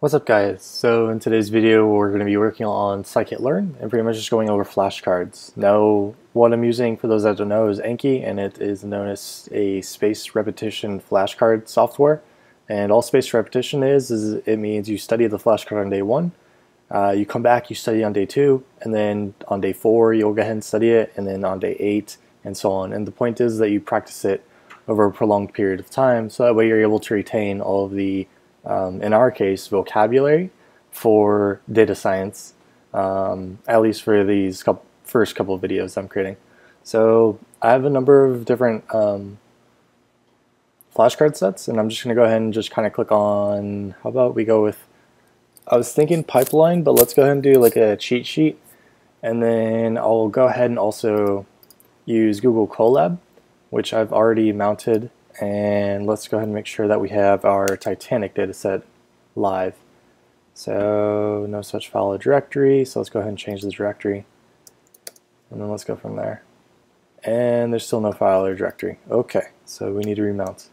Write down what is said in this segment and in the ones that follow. What's up guys? So in today's video we're going to be working on scikit-learn and pretty much just going over flashcards. Now what I'm using, for those that don't know, is Anki, and it is known as a spaced repetition flashcard software. And all spaced repetition is it means you study the flashcard on day one, you come back, you study on day two, and then on day four you'll go ahead and study it, and then on day eight, and so on. And the point is that you practice it over a prolonged period of time, so that way you're able to retain all of the in our case, vocabulary for data science, at least for these first couple of videos I'm creating. So I have a number of different flashcard sets, and I'm just going to go ahead and just kind of click on, how about we go with, I was thinking pipeline, but let's go ahead and do like a cheat sheet. And then I'll go ahead and also use Google Colab, which I've already mounted. And let's go ahead and make sure that we have our Titanic dataset live. So no such file or directory, so let's go ahead and change the directory. And then let's go from there. And there's still no file or directory. Okay, so we need to remount.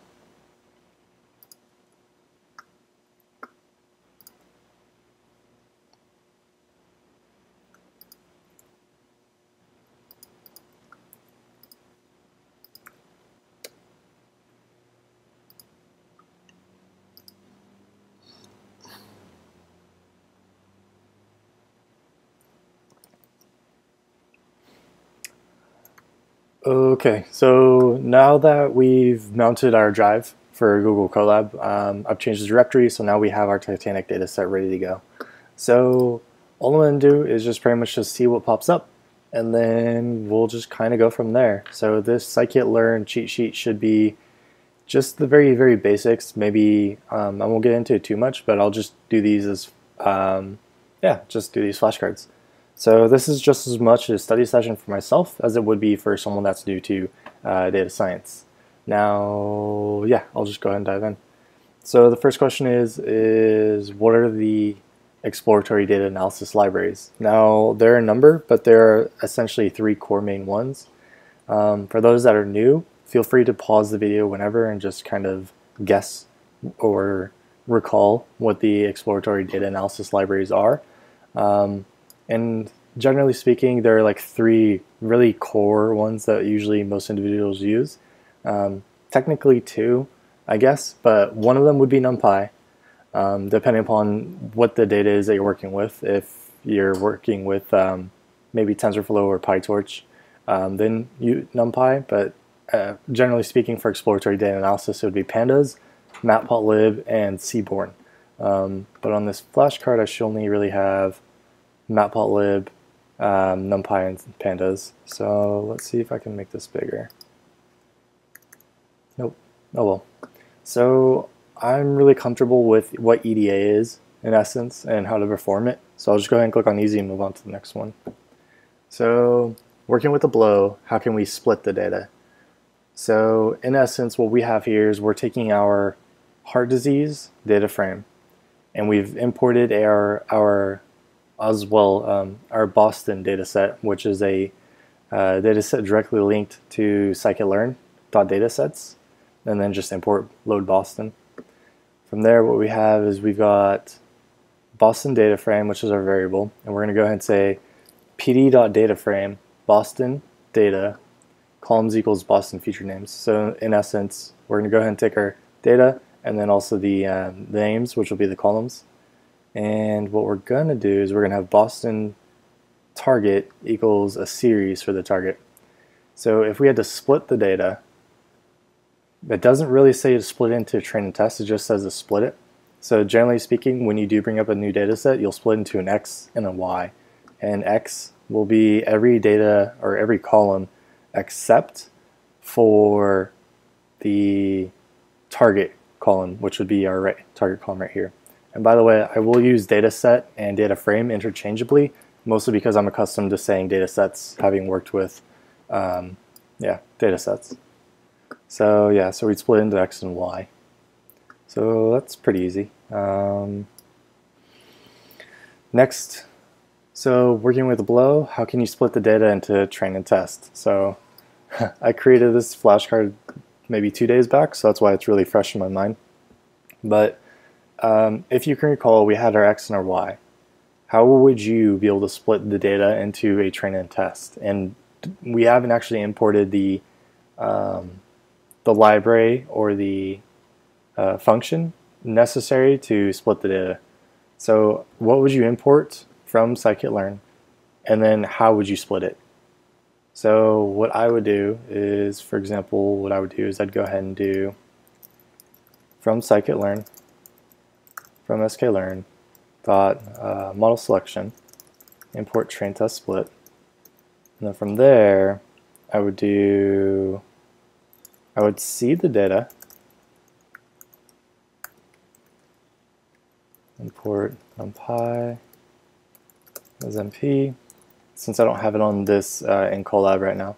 Okay, so now that we've mounted our drive for Google Colab, I've changed the directory, so now we have our Titanic data set ready to go. So all I'm going to do is just pretty much just see what pops up, and then we'll just kind of go from there. So this scikit-learn cheat sheet should be just the very, very basics. Maybe I won't get into it too much, but I'll just do these as, just do these flashcards. So this is just as much a study session for myself as it would be for someone that's new to data science. Now, yeah, I'll just go ahead and dive in. So the first question is what are the exploratory data analysis libraries? Now, there are a number, but there are essentially three core main ones. For those that are new, feel free to pause the video whenever and just kind of guess or recall what the exploratory data analysis libraries are. And generally speaking, there are like three really core ones that usually most individuals use. Technically two, I guess, but one of them would be NumPy, depending upon what the data is that you're working with. If you're working with maybe TensorFlow or PyTorch, then NumPy, but generally speaking for exploratory data analysis, it would be Pandas, Matplotlib, and Seaborn. But on this flashcard, I should only really have Matplotlib, NumPy, and Pandas. So let's see if I can make this bigger. Nope. Oh well. So I'm really comfortable with what EDA is in essence and how to perform it. So I'll just go ahead and click on easy and move on to the next one. So working with the blow, how can we split the data? So in essence, what we have here is we're taking our heart disease data frame, and we've imported our Boston dataset, which is a dataset directly linked to scikit-learn.datasets, and then just import load Boston. From there, what we have is we've got Boston data frame, which is our variable, and we're going to go ahead and say pd.dataframe Boston data columns equals Boston feature names. So in essence, we're going to go ahead and take our data and then also the names, which will be the columns. And what we're going to do is we're going to have Boston target equals a series for the target. So if we had to split the data, it doesn't really say to split into train and test, it just says to split it. So generally speaking, when you do bring up a new data set, you'll split into an X and a Y. And X will be every data or every column except for the target column, which would be our target column right here. And by the way, I will use dataset and data frame interchangeably, mostly because I'm accustomed to saying datasets, having worked with, datasets. So yeah, so we'd split into X and Y. So that's pretty easy. Next, so working with Blow, how can you split the data into train and test? So I created this flashcard maybe 2 days back, so that's why it's really fresh in my mind. But If you can recall, we had our X and our Y. How would you be able to split the data into a train and test? And we haven't actually imported the library or the function necessary to split the data. So what would you import from scikit-learn, and then how would you split it? So what I would do is, for example, what I would do is I'd go ahead and do from scikit-learn, from sklearn dot model selection, import train test split, and then from there I would do, I would see the data, import NumPy as MP, since I don't have it on this in Colab right now,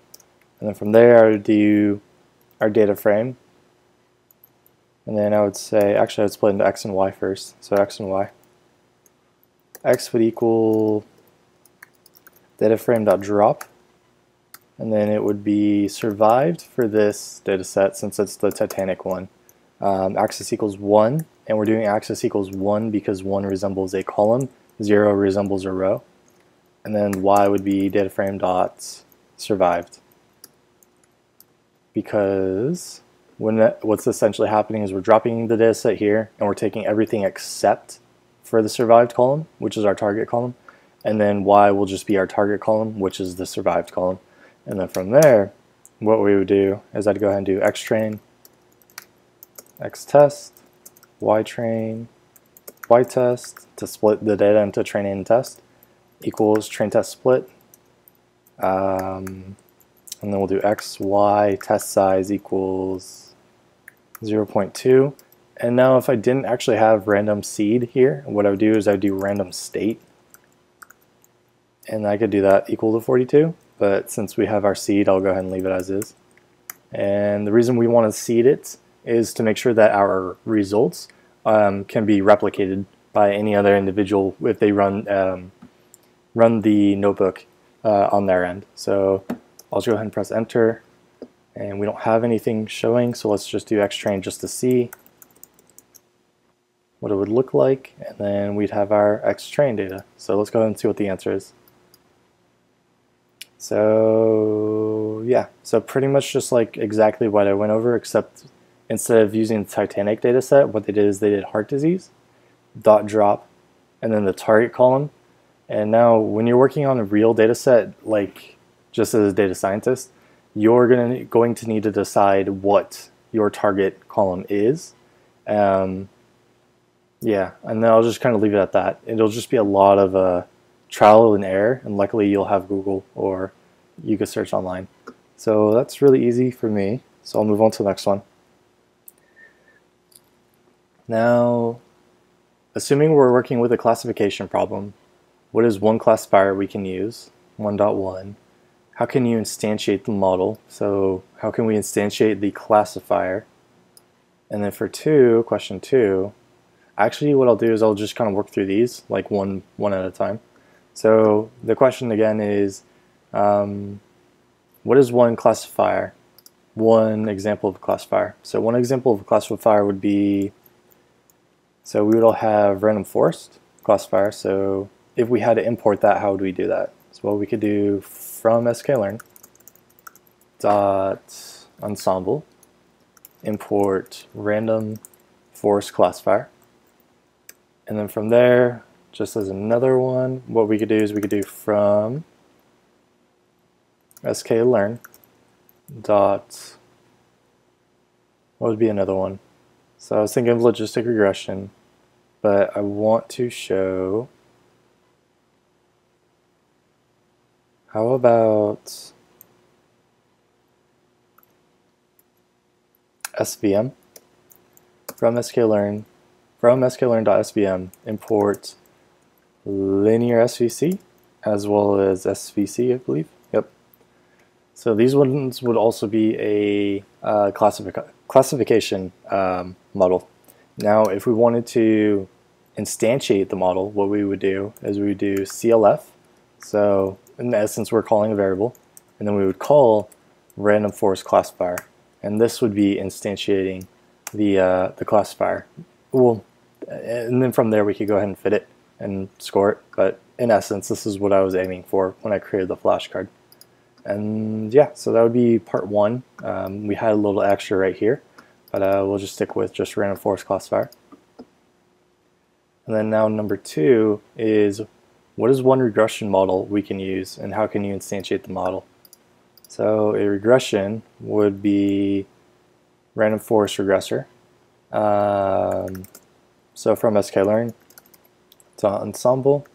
and then from there I would do our data frame. And then I would say, actually I would split into X and Y first. So X and Y. X would equal data frame dot drop, and then it would be survived for this data set since it's the Titanic one. Axis equals 1, and we're doing axis equals 1 because 1 resembles a column, 0 resembles a row. And then Y would be data frame dot survived, because what's essentially happening is we're dropping the data set here and we're taking everything except for the survived column, which is our target column, and then Y will just be our target column, which is the survived column. And then from there, what we would do is I'd go ahead and do X train, X test, Y train, Y test to split the data into train and test, equals train test split, and then we'll do X, Y, test size equals 0.2. And now if I didn't actually have random seed here, what I would do is I would do random state, and I could do that equal to 42, but since we have our seed, I'll go ahead and leave it as is. And the reason we want to seed it is to make sure that our results can be replicated by any other individual if they run run the notebook on their end. So I'll just go ahead and press enter, and we don't have anything showing, so let's just do X train just to see what it would look like, and then we'd have our X train data. So let's go ahead and see what the answer is. So yeah, so pretty much just like exactly what I went over, except instead of using the Titanic data set, what they did is they did heart disease, dot drop, and then the target column. And now when you're working on a real data set, like just as a data scientist, you're going to need to decide what your target column is. Yeah, and then I'll just kind of leave it at that. It'll just be a lot of trial and error, and luckily you'll have Google, or you could search online. So that's really easy for me, so I'll move on to the next one. Now, assuming we're working with a classification problem, what is one classifier we can use? 1.1. How can you instantiate the model? So how can we instantiate the classifier? And then for question two, actually what I'll do is I'll just kind of work through these like one at a time. So the question again is, what is one classifier? One example of a classifier. So one example of a classifier would be, so we would all have random forest classifier. So if we had to import that, how would we do that? So well, we could do from sklearn dot ensemble import random forest classifier, and then from there, just as another one, what we could do is we could do from sklearn dot, what would be another one? So I was thinking of logistic regression, but I want to show, how about SVM? From sklearn.svm, import LinearSVC as well as SVC, I believe. Yep. So these ones would also be a classification model. Now, if we wanted to instantiate the model, what we would do is we would do CLF. So in essence, we're calling a variable, and then we would call random forest classifier, and this would be instantiating the classifier. Well, and then from there we could go ahead and fit it and score it. But in essence, this is what I was aiming for when I created the flashcard. And yeah, so that would be part one. We had a little extra right here, but we'll just stick with just random forest classifier. And then now number two is, what is one regression model we can use and how can you instantiate the model? So a regression would be random forest regressor. So from scikit-learn to ensemble,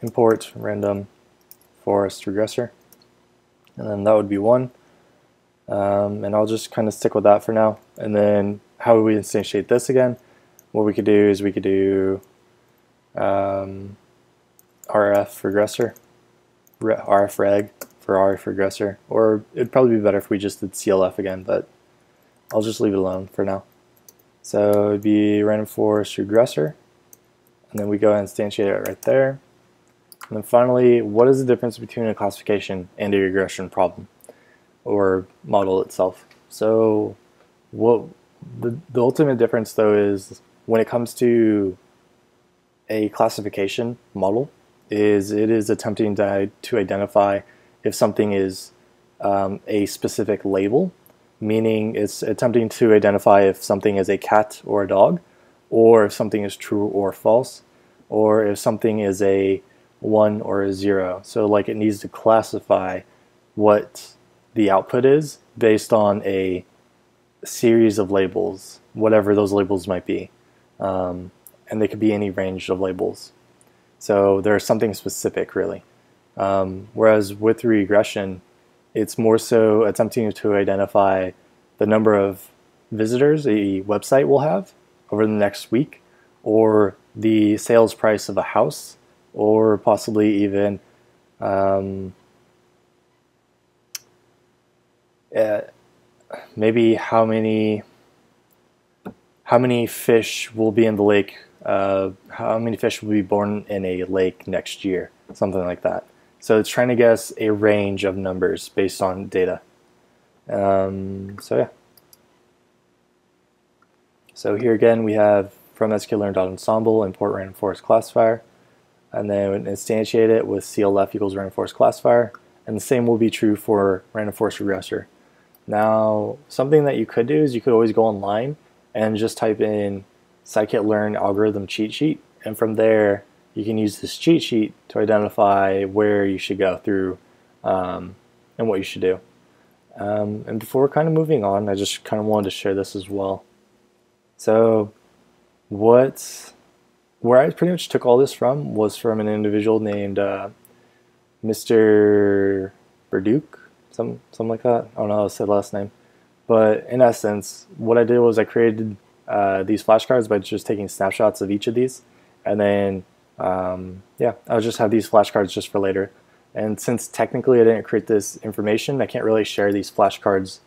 import random forest regressor, and then that would be one. And I'll just kind of stick with that for now. And then how do we instantiate this again? What we could do is we could do RF reg for RF regressor, or it'd probably be better if we just did CLF again, but I'll just leave it alone for now. So it'd be random forest regressor, and then we go ahead and instantiate it right there. And then finally, what is the difference between a classification and a regression problem or model itself? So what the ultimate difference though is, when it comes to a classification model, is it is attempting to identify if something is a specific label, meaning it's attempting to identify if something is a cat or a dog, or if something is true or false, or if something is a 1 or a 0. So like it needs to classify what the output is based on a series of labels, whatever those labels might be. And they could be any range of labels. So there's something specific, really. Whereas with regression, it's more so attempting to identify the number of visitors a website will have over the next week, or the sales price of a house, or possibly even maybe how many fish will be in the lake, how many fish will be born in a lake next year, something like that. So it's trying to guess a range of numbers based on data. So yeah. So here again we have from scikit-learn.ensemble import random forest classifier, and then instantiate it with CLF equals random forest classifier, and the same will be true for random forest regressor. Now something that you could do is you could always go online and just type in scikit-learn algorithm cheat sheet, and from there you can use this cheat sheet to identify where you should go through and what you should do. And before kind of moving on, I just kind of wanted to share this as well. So where I pretty much took all this from was from an individual named Mr. Berduk, something like that. I don't know how to say the last name. But in essence, what I did was I created these flashcards by just taking snapshots of each of these. And then, yeah, I'll just have these flashcards just for later. And since technically I didn't create this information, I can't really share these flashcards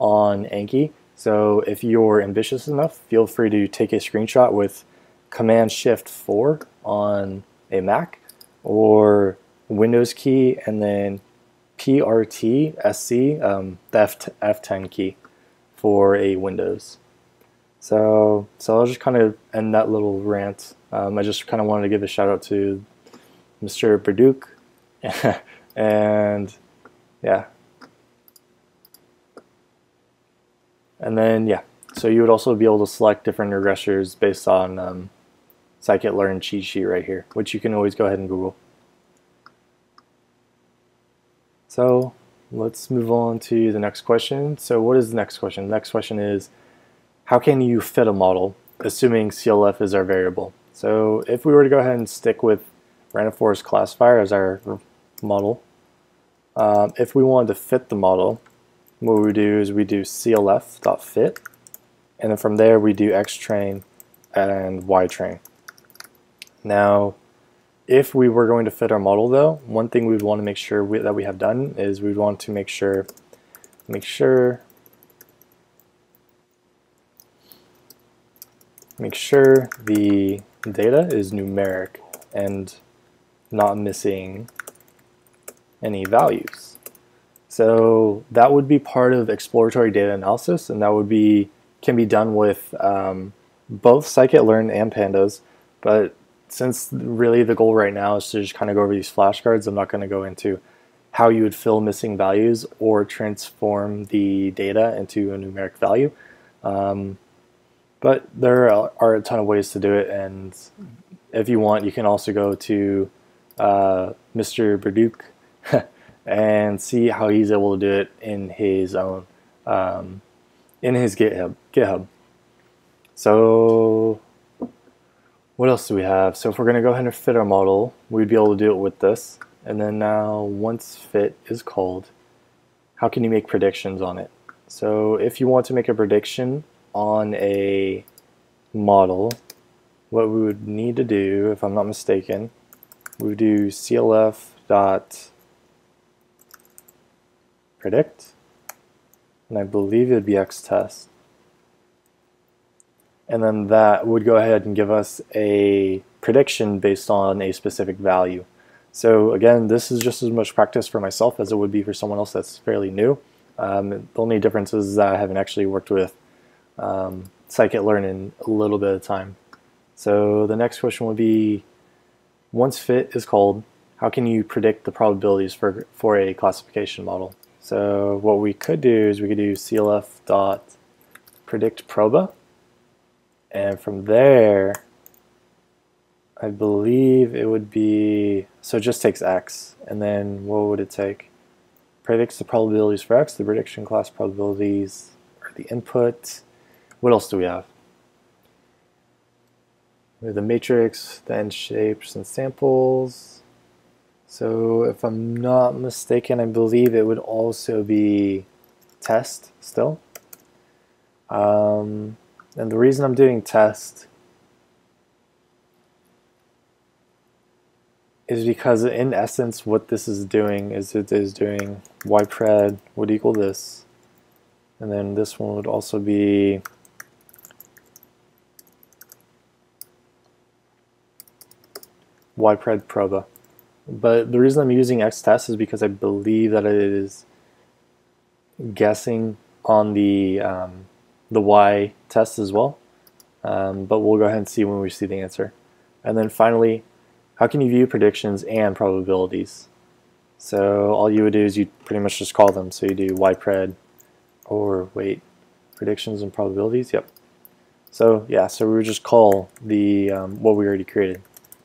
on Anki. So if you're ambitious enough, feel free to take a screenshot with Command-Shift-4 on a Mac, or Windows key, and then PRT-SC, the F10 key for a Windows. So I'll just kind of end that little rant. I just kind of wanted to give a shout out to Mr. Berduk. And yeah. And then, yeah. So you would also be able to select different regressors based on scikit-learn cheat sheet right here, which you can always go ahead and Google. So let's move on to the next question. So what is the next question? The next question is, how can you fit a model assuming CLF is our variable? So if we were to go ahead and stick with random forest classifier as our model, if we wanted to fit the model, what we do is we do clf.fit, and then from there we do x train and y train. Now, if we were going to fit our model though, one thing we'd want to make sure that we have done is we'd want to make sure the data is numeric and not missing any values. So that would be part of exploratory data analysis, and that would be can be done with both scikit-learn and Pandas, but since really the goal right now is to just kind of go over these flashcards, I'm not going to go into how you would fill missing values or transform the data into a numeric value. But there are a ton of ways to do it, and if you want, you can also go to Mr. Berduk and see how he's able to do it in his own, in his Github. So what else do we have? So if we're going to go ahead and fit our model, we'd be able to do it with this. And then now once fit is called, how can you make predictions on it? So if you want to make a prediction on a model, what we would need to do, if I'm not mistaken, we would do clf.predict, and I believe it would be xtest. And then that would go ahead and give us a prediction based on a specific value. So again, this is just as much practice for myself as it would be for someone else that's fairly new. The only difference is that I haven't actually worked with scikit-learn in a little bit of time. So the next question would be, once fit is called, how can you predict the probabilities for a classification model? So what we could do is we could do clf.predictproba, and from there, I believe it would be, so it just takes x, and then what would it take? Predicts the probabilities for x, the prediction class probabilities are the input. What else do we have? We have the matrix, the end shapes, and samples. So if I'm not mistaken, I believe it would also be test still. And the reason I'm doing test is because in essence what this is doing is it is doing ypred would equal this, and then this one would also be ypred proba. But the reason I'm using xtest is because I believe that it is guessing on the y test as well, but we'll go ahead and see when we see the answer. And then finally, how can you view predictions and probabilities? So all you would do is you pretty much just call them. So you do ypred, or wait, predictions and probabilities. Yep. So yeah, so we would just call the what we already created.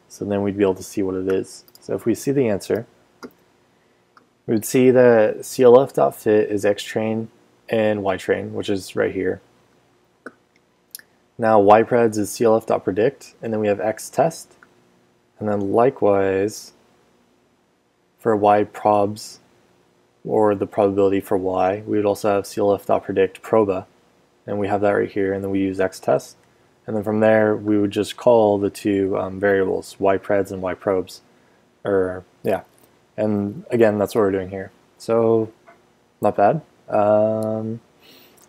So then we'd be able to see what it is. So if we see the answer, we would see that clf.fit is xtrain and ytrain, which is right here. Now ypreds is clf.predict, and then we have xtest. And then likewise for y probs, or the probability for y, we would also have clf.predictproba, and we have that right here, and then we use xtest. And then from there we would just call the two variables, ypreds and yprobes, or yeah. And again, that's what we're doing here. So not bad. I'm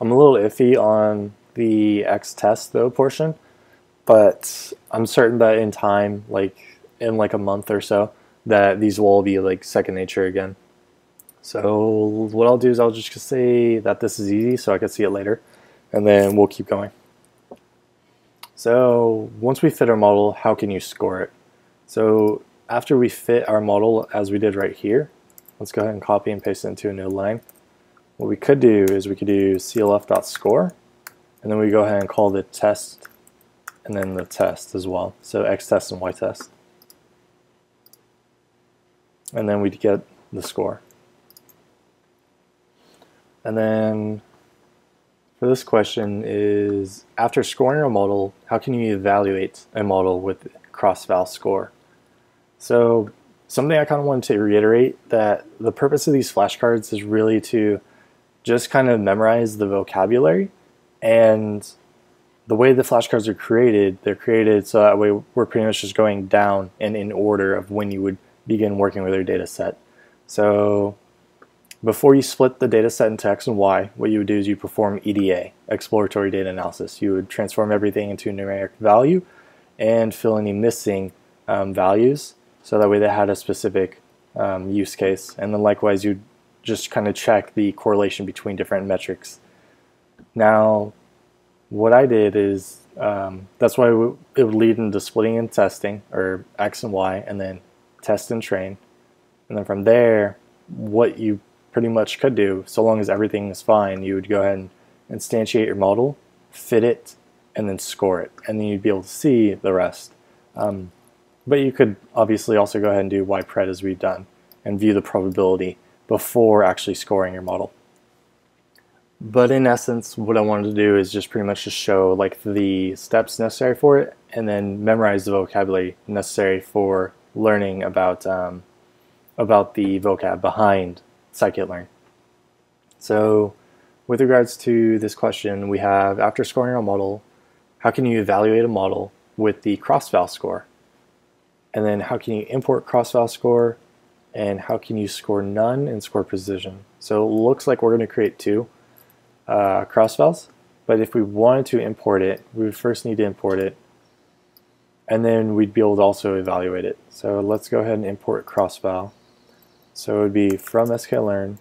a little iffy on the xtest though portion, but I'm certain that in time, like in like a month or so, that these will all be like second nature again. So what I'll do is I'll just say that this is easy so I can see it later, and then we'll keep going. So once we fit our model, how can you score it? So after we fit our model as we did right here, let's go ahead and copy and paste it into a new line. What we could do is we could do clf.score, and then we go ahead and call the test and then the test as well, so x test and y test, and then we'd get the score. And then for this question is, after scoring a model, how can you evaluate a model with cross_val score? So something I kind of wanted to reiterate, that the purpose of these flashcards is really to just kind of memorize the vocabulary, and the way the flashcards are created, they're created so that way we're pretty much just going down and in order of when you would begin working with your data set. So before you split the data set into x and y, what you would do is you perform EDA, exploratory data analysis. You would transform everything into a numeric value and fill any missing values, so that way they had a specific use case. And then likewise, you'd just kind of check the correlation between different metrics. Now, what I did is That's why it would lead into splitting and testing, or X and Y, and then test and train. And then from there, what you pretty much could do, so long as everything is fine, you would go ahead and instantiate your model, fit it, and then score it. And then you'd be able to see the rest. But you could obviously also go ahead and do ypred as we've done and view the probability before actually scoring your model. But in essence, what I wanted to do is just pretty much just show like the steps necessary for it, and then memorize the vocabulary necessary for learning about the vocab behind scikit-learn. So with regards to this question, we have, after scoring your model, how can you evaluate a model with the cross_val score? And then how can you import cross_val score? And how can you score none and score precision? So it looks like we're going to create two cross_vals, but if we wanted to import it, we would first need to import it, and then we'd be able to also evaluate it. So let's go ahead and import cross_val. So it would be from scikit-learn,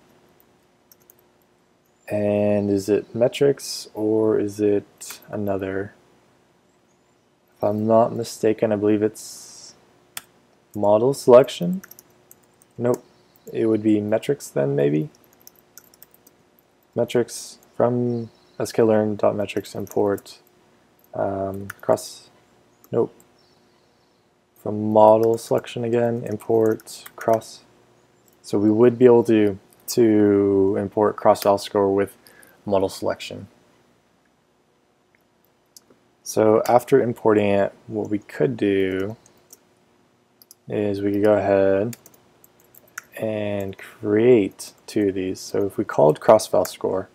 and is it metrics or is it another? If I'm not mistaken, I believe it's model selection. Nope, it would be metrics then, maybe. Metrics from scikit-learn.metrics import cross, nope, from model selection again, import cross. So we would be able to import cross_val score with model selection. So after importing it, what we could do is we could go ahead and create two of these. So if we called cross_val score,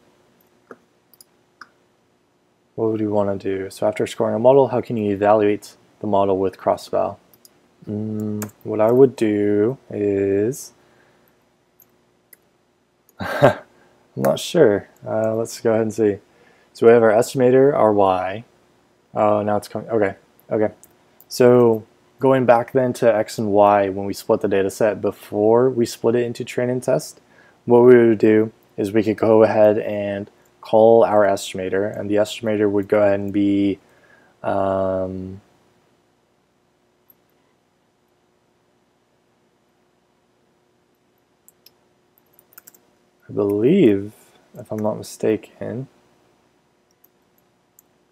what would we want to do? So after scoring a model, how can you evaluate the model with cross_val? What I would do is, I'm not sure. Let's go ahead and see. So we have our estimator, our y. Oh, now it's coming. Okay, okay. So going back then to x and y, when we split the data set before we split it into train and test, what we would do is we could go ahead and call our estimator, and the estimator would go ahead and be I believe, if I'm not mistaken,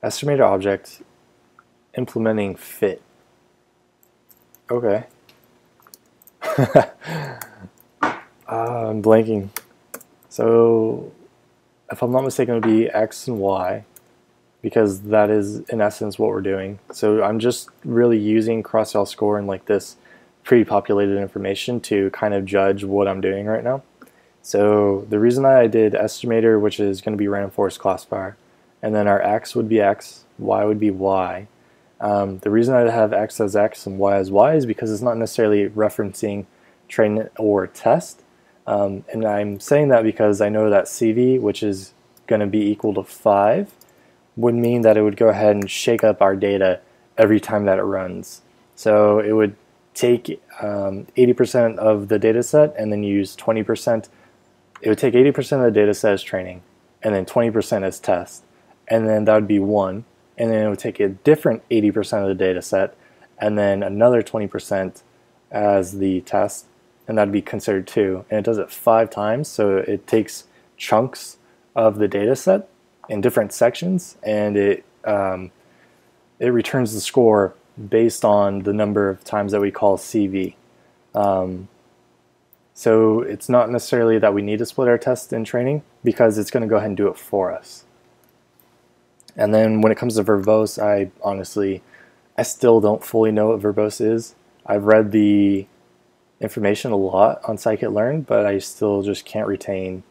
estimator object implementing fit. Okay. I'm blanking. So if I'm not mistaken, it would be x and y, because that is in essence what we're doing. So I'm just really using cross_val score and like this pre-populated information to kind of judge what I'm doing right now. So the reason I did estimator, which is going to be random forest classifier, and then our x would be x, y would be y. The reason I have x as x and y as y is because it's not necessarily referencing train or test. And I'm saying that because I know that CV, which is going to be equal to 5, would mean that it would go ahead and shake up our data every time that it runs. So it would take 80% of the data set and then use 20%. It would take 80% of the data set as training, and then 20% as test, and then that would be 1, and then it would take a different 80% of the data set, and then another 20% as the test, and that would be considered 2, and it does it 5 times, so it takes chunks of the data set in different sections, and it returns the score based on the number of times that we call CV. So it's not necessarily that we need to split our test and training, because it's going to go ahead and do it for us. And then when it comes to verbose, I still don't fully know what verbose is. I've read the information a lot on scikit-learn, but I still just can't retain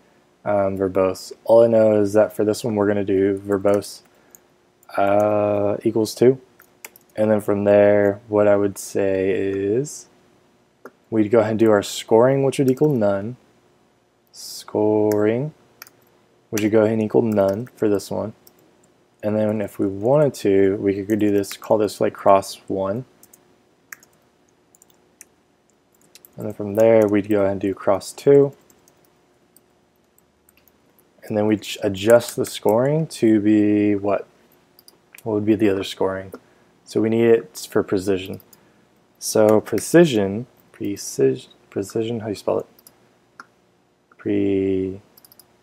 verbose. All I know is that for this one, we're going to do verbose equals 2. And then from there, what I would say is, we'd go ahead and do our scoring, which would equal none. Scoring, which would go ahead and equal none for this one. And then if we wanted to, we could do this, call this like cross 1. And then from there, we'd go ahead and do cross 2. And then we'd adjust the scoring to be what? What would be the other scoring? So we need it for precision. So precision, how do you spell it?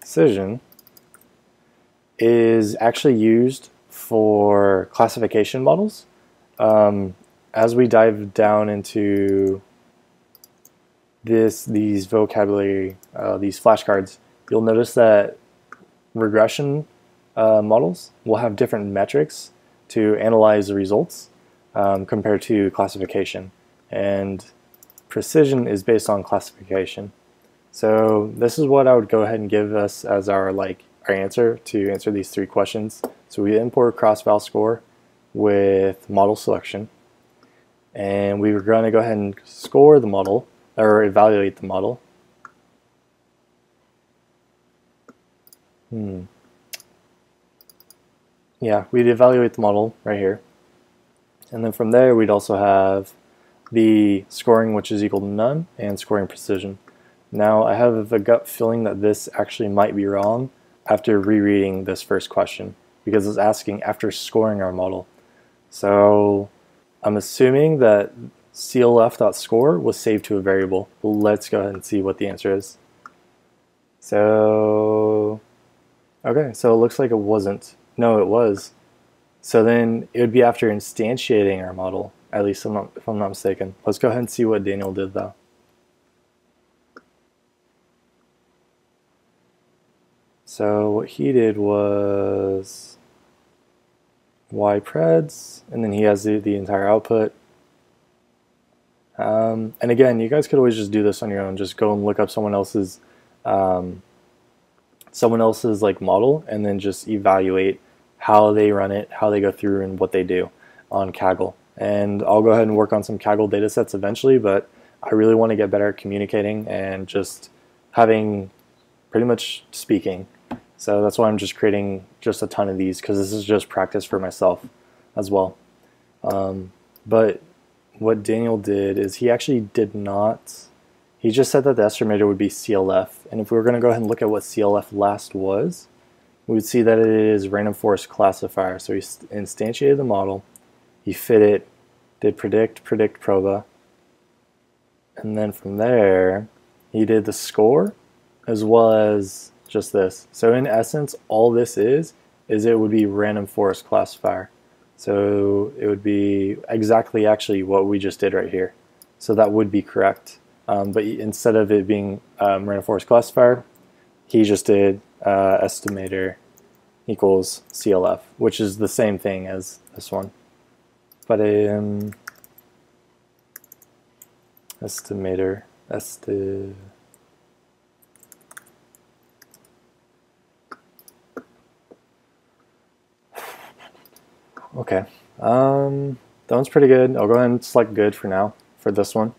Precision is actually used for classification models. As we dive down into these vocabulary, these flashcards, you'll notice that regression models will have different metrics to analyze the results compared to classification. And precision is based on classification. So this is what I would go ahead and give us as our our answer to answer these three questions. So we import cross_val score with model selection, and we were going to go ahead and score the model or evaluate the model. Yeah, we'd evaluate the model right here, and then from there we'd also have the scoring, which is equal to none, and scoring precision. Now I have a gut feeling that this actually might be wrong after rereading this first question, because it's asking after scoring our model. So I'm assuming that clf.score was saved to a variable. Let's go ahead and see what the answer is. So, okay, so it looks like it wasn't. No, it was. So then it would be after instantiating our model, at least if I'm not mistaken. Let's go ahead and see what Daniel did though. So what he did was ypreds, and then he has the entire output. And again, you guys could always just do this on your own. Just go and look up someone else's model, and then just evaluate how they run it, how they go through, and what they do on Kaggle. And I'll go ahead and work on some Kaggle data sets eventually, but I really want to get better at communicating and just having pretty much speaking. So that's why I'm just creating just a ton of these, because this is just practice for myself as well. But what Daniel did is he actually did not, he just said that the estimator would be CLF. And if we were going to go ahead and look at what CLF last was, we would see that it is random forest classifier. So he instantiated the model, he fit it, did predict, proba. And then from there, he did the score as well as just this. So in essence, all this is it would be random forest classifier. So it would be exactly actually what we just did right here. So that would be correct. But instead of it being random forest classifier, he just did estimator equals CLF, which is the same thing as this one. But estimator, okay, that one's pretty good. I'll go ahead and select good for now for this one,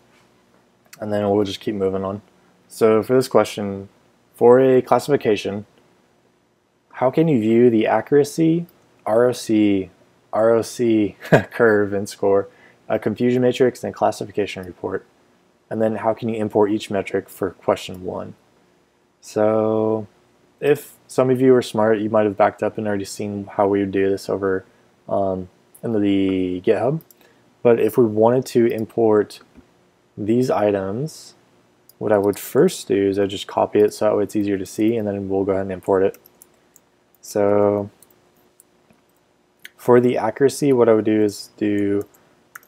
and then we'll just keep moving on. So for this question, for a classification, how can you view the accuracy, ROC curve and score, a confusion matrix, and classification report? And then how can you import each metric for question one? So if some of you are smart, you might have backed up and already seen how we would do this over into the GitHub. But if we wanted to import these items, what I would first do is I just copy it so that way it's easier to see, and then we'll go ahead and import it. So for the accuracy, what I would do is do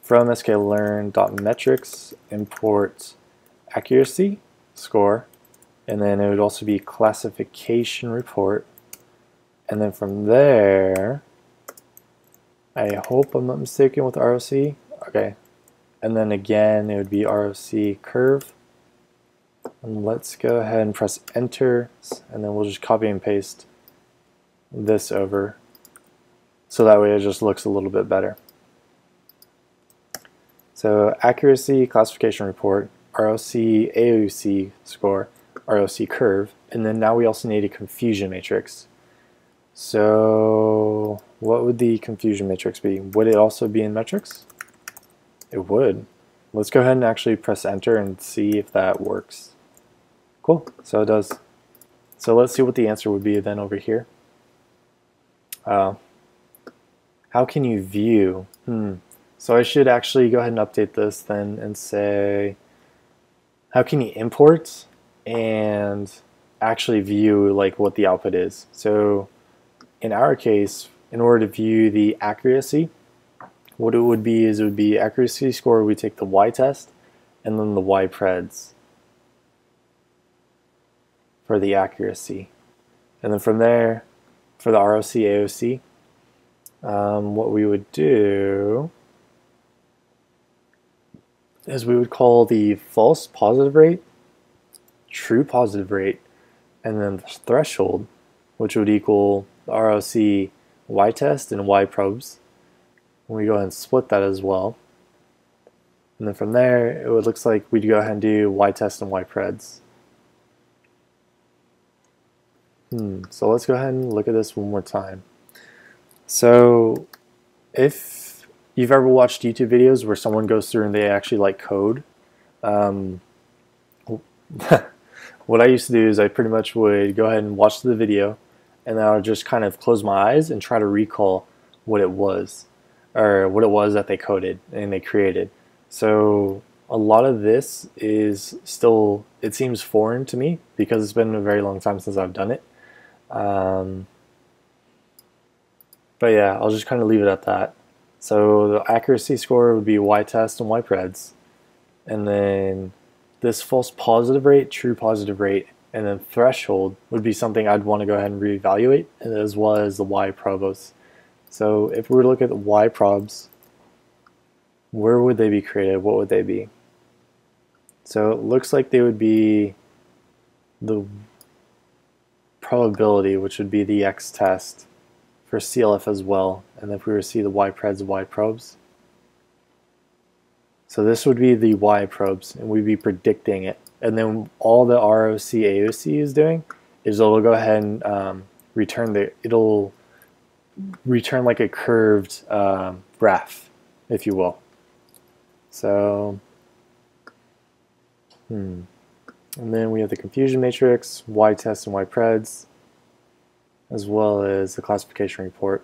from scikit-learn.metrics import accuracy score, and then it would also be classification report, and then from there, I hope I'm not mistaken with ROC. Okay. And then again, it would be ROC curve. And let's go ahead and press enter. And then we'll just copy and paste this over. So that way it just looks a little bit better. So accuracy, classification report, ROC AUC score, ROC curve. And then now we also need a confusion matrix. So what would the confusion matrix be? Would it also be in metrics? It would. Let's go ahead and actually press enter and see if that works. Cool, so it does. So let's see what the answer would be then over here. How can you view? So I should actually go ahead and update this then and say, how can you import and actually view like what the output is? So in our case, in order to view the accuracy, what it would be is it would be accuracy score, we take the y-test and then the y-preds for the accuracy. And then from there, for the ROC AOC, what we would do is we would call the false positive rate, true positive rate, and then the threshold, which would equal the ROC y-test and y-probes. And we go ahead and split that as well. And then from there, it looks like we'd go ahead and do y-test and y-preds. So let's go ahead and look at this one more time. So if you've ever watched YouTube videos where someone goes through and they actually like code, what I used to do is I pretty much would go ahead and watch the video, and then I would just kind of close my eyes and try to recall what it was, or what it was that they coded and they created. So a lot of this is still, it seems foreign to me because it's been a very long time since I've done it. But yeah, I'll just kind of leave it at that. So the accuracy score would be y-test and y-preds. And then this false positive rate, true positive rate, and then threshold would be something I'd want to go ahead and reevaluate, as well as the y-probes. So if we were to look at the y-probes, where would they be created? What would they be? So it looks like they would be the probability, which would be the x-test for CLF as well. And if we were to see the y-preds and y-probes, so this would be the y-probes, and we'd be predicting it. And then all the ROC AOC is doing is it'll go ahead and it'll return like a curved graph, if you will. So, and then we have the confusion matrix, y-test and y-preds, as well as the classification report.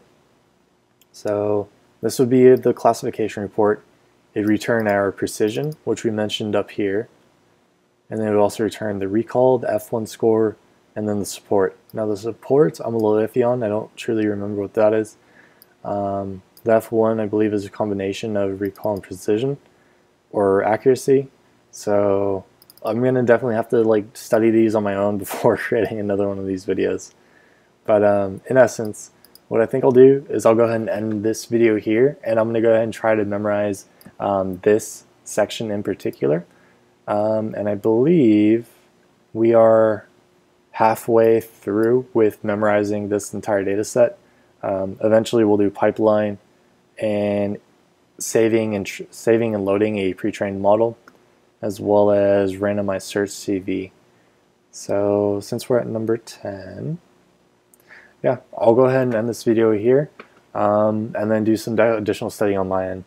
So this would be the classification report. It'd return our precision, which we mentioned up here, and then it would also return the recall, the F1 score, and then the support. Now the support, I'm a little iffy on. I don't truly remember what that is. The F1, I believe, is a combination of recall and precision, or accuracy. So I'm gonna definitely have to like study these on my own before creating another one of these videos. But in essence, what I think I'll do is I'll go ahead and end this video here, and I'm gonna go ahead and try to memorize this section in particular. And I believe we are halfway through with memorizing this entire data set. Eventually we'll do pipeline and saving and loading a pre-trained model, as well as randomized search CV. So since we're at number 10, yeah, I'll go ahead and end this video here, and then do some additional study on my end.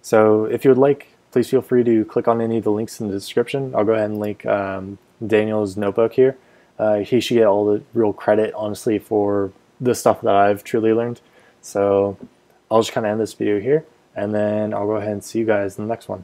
So if you would like, please feel free to click on any of the links in the description. I'll go ahead and link Daniel's notebook here. He should get all the real credit, honestly, for the stuff that I've truly learned. So I'll just kind of end this video here, and then I'll go ahead and see you guys in the next one.